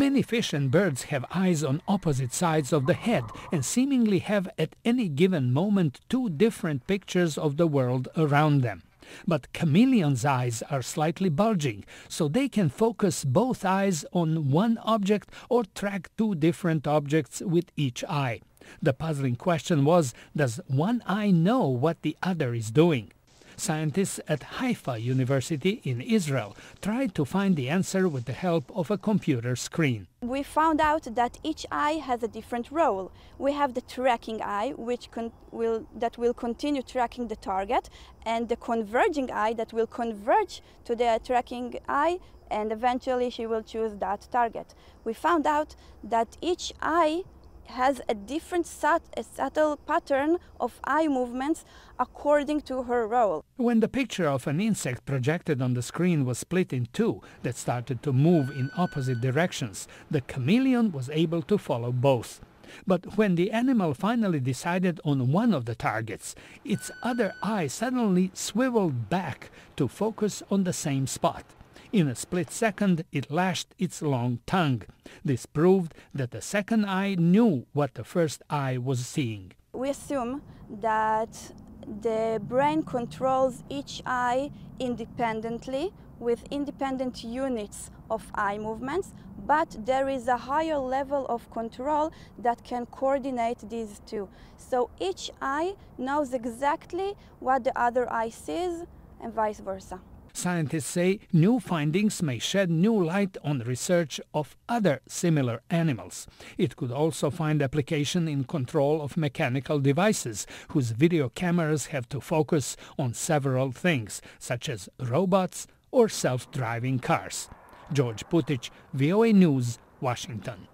Many fish and birds have eyes on opposite sides of the head and seemingly have at any given moment two different pictures of the world around them. But chameleons' eyes are slightly bulging, so they can focus both eyes on one object or track two different objects with each eye. The puzzling question was, does one eye know what the other is doing? Scientists at Haifa University in Israel tried to find the answer with the help of a computer screen. We found out that each eye has a different role. We have the tracking eye, which will continue tracking the target, and the converging eye that will converge to the tracking eye, and eventually she will choose that target. We found out that each eye has a different subtle pattern of eye movements according to her role. When the picture of an insect projected on the screen was split in two that started to move in opposite directions, the chameleon was able to follow both. But when the animal finally decided on one of the targets, its other eye suddenly swiveled back to focus on the same spot. In a split second, it lashed its long tongue. This proved that the second eye knew what the first eye was seeing. We assume that the brain controls each eye independently with independent units of eye movements, but there is a higher level of control that can coordinate these two. So each eye knows exactly what the other eye sees and vice versa. Scientists say new findings may shed new light on research of other similar animals. It could also find application in control of mechanical devices, whose video cameras have to focus on several things, such as robots or self-driving cars. George Putic, VOA News, Washington.